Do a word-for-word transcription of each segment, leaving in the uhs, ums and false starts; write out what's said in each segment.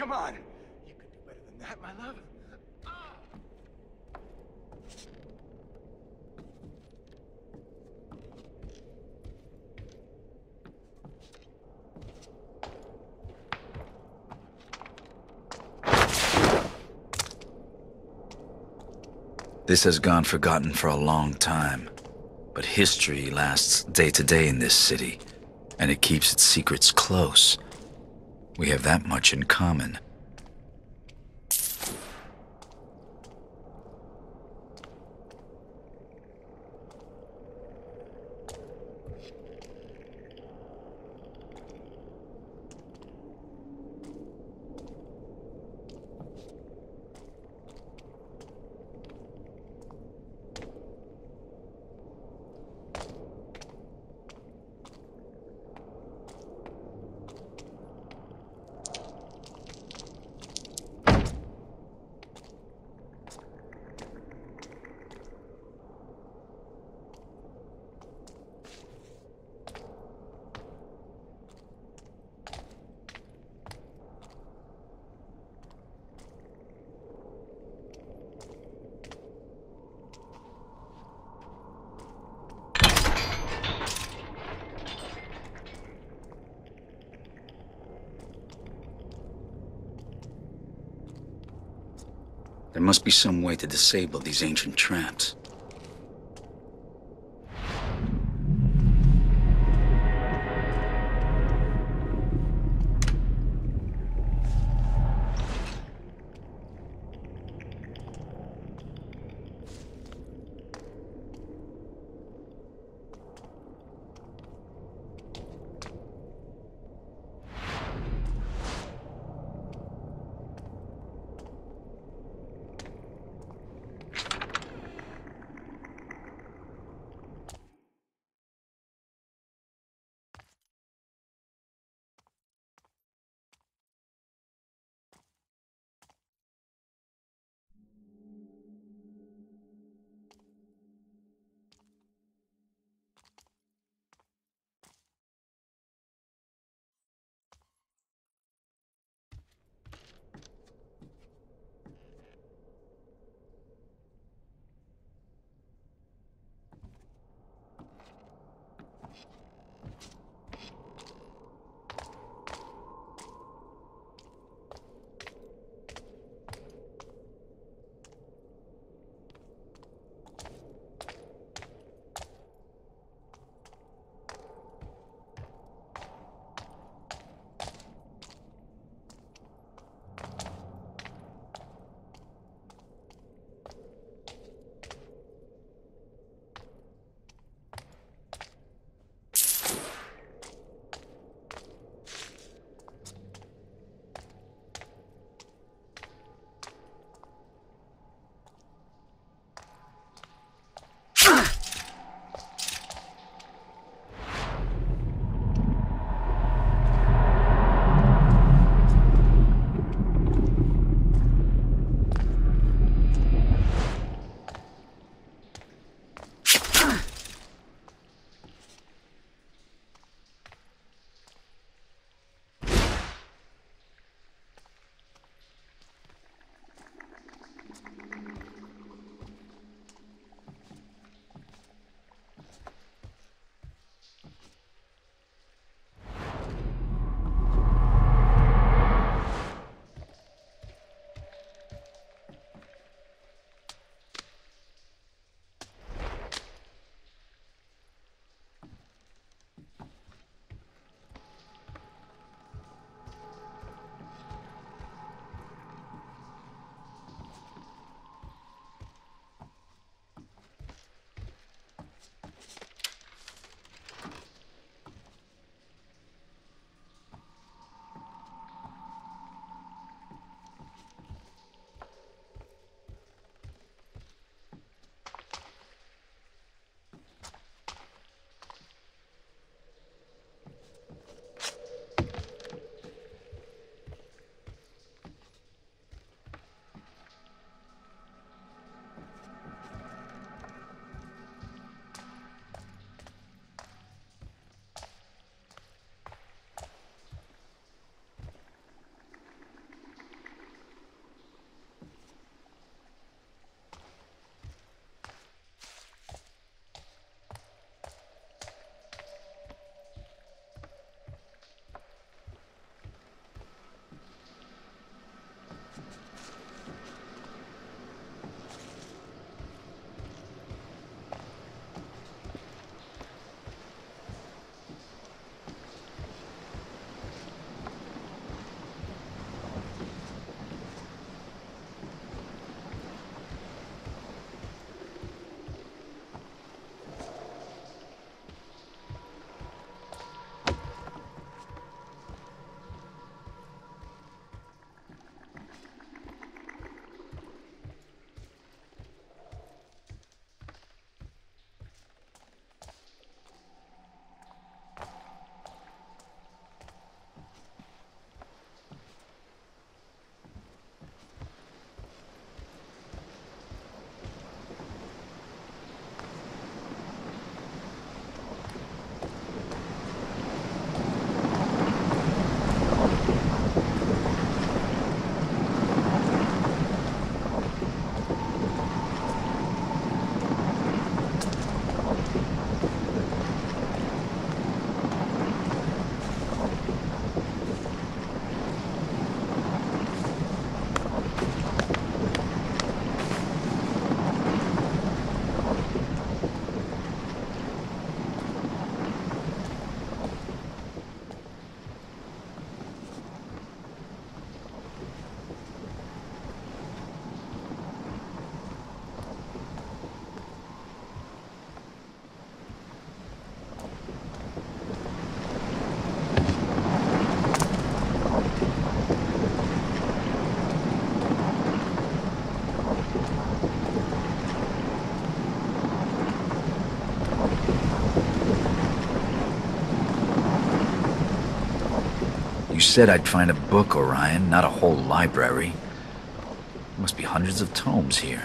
Come on! You could do better than that, my love. Ah! This has gone forgotten for a long time, but history lasts day to day in this city, and it keeps its secrets close. We have that much in common. There must be some way to disable these ancient traps. said I'd find a book, Orion, not a whole library. There must be hundreds of tomes here.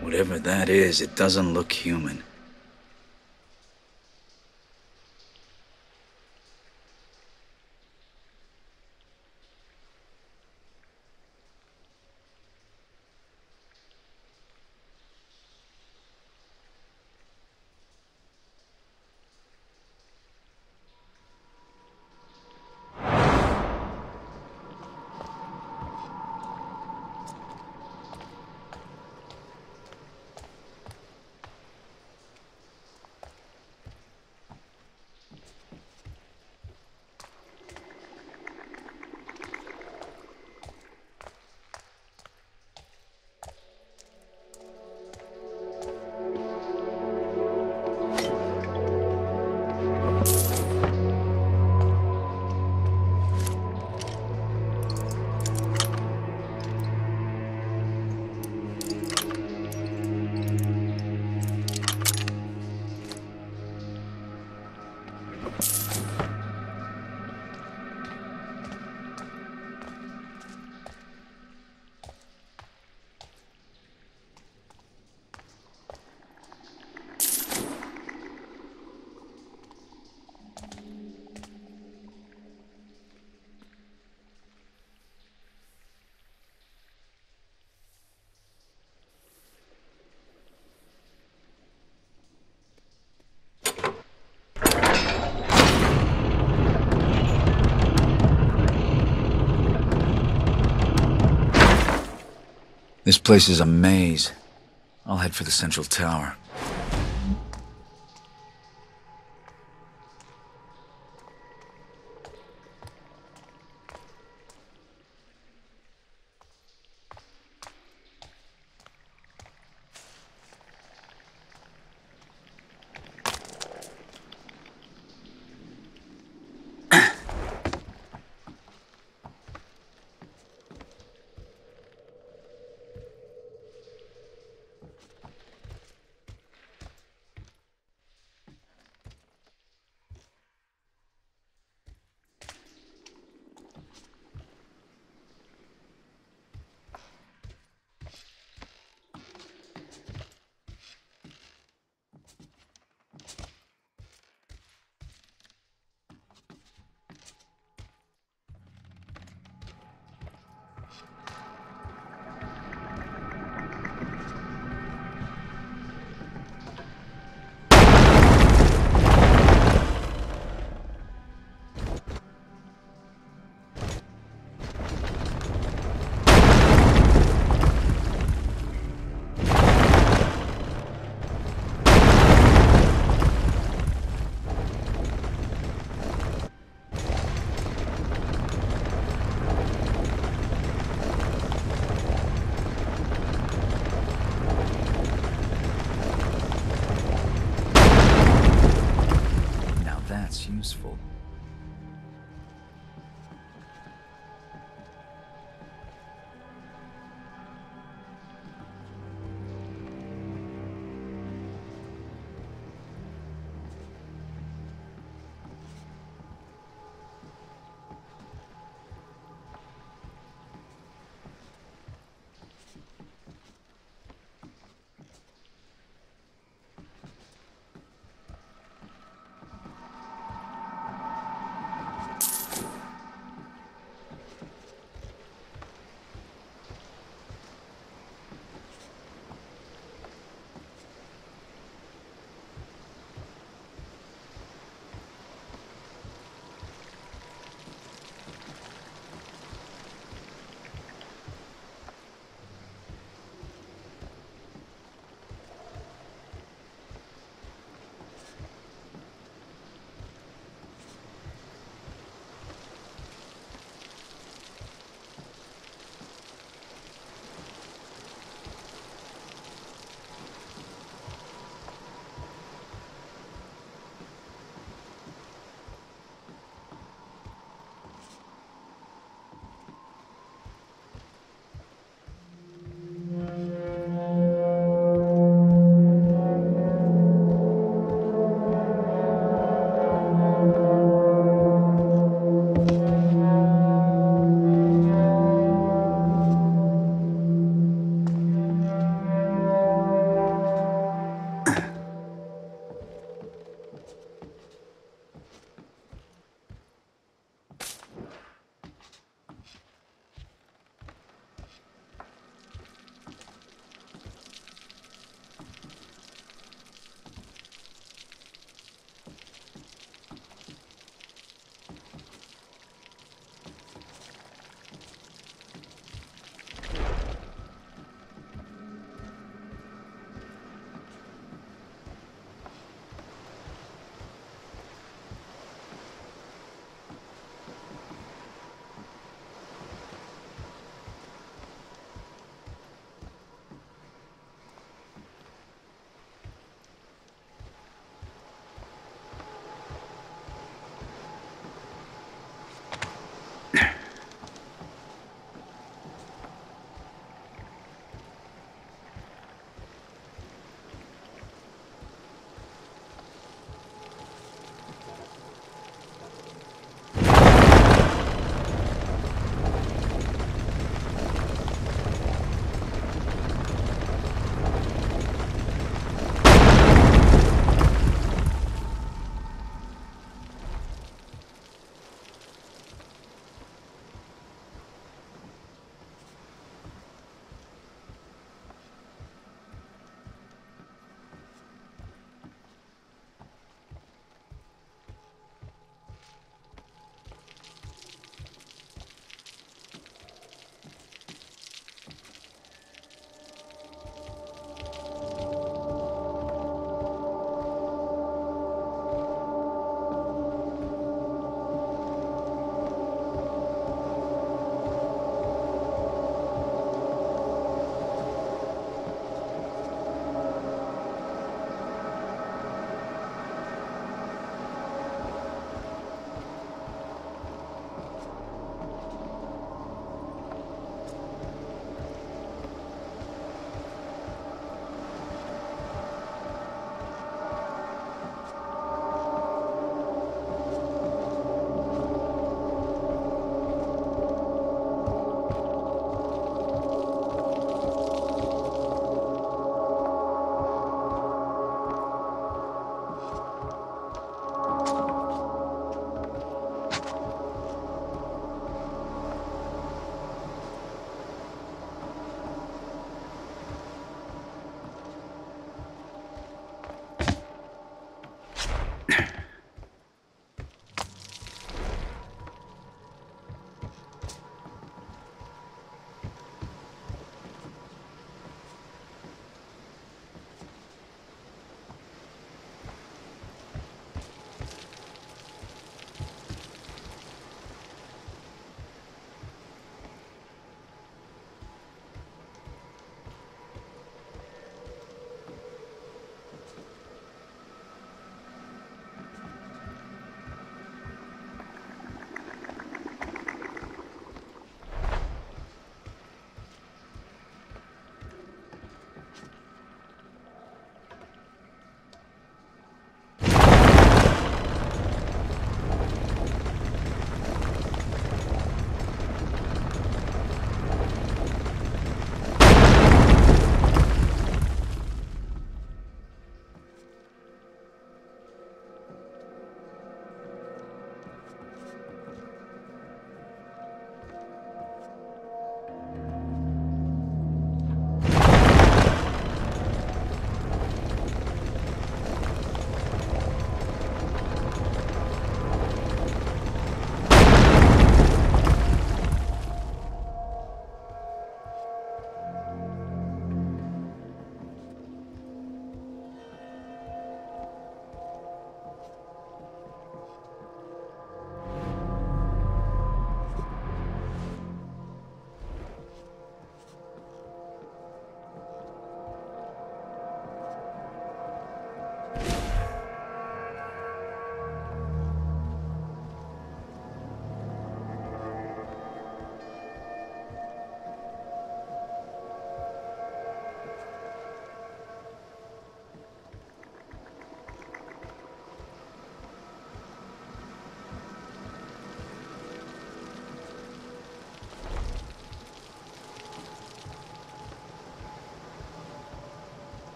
Whatever that is, it doesn't look human. This place is a maze. I'll head for the central tower.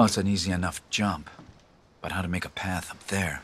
Well, it's an easy enough jump, but how to make a path up there?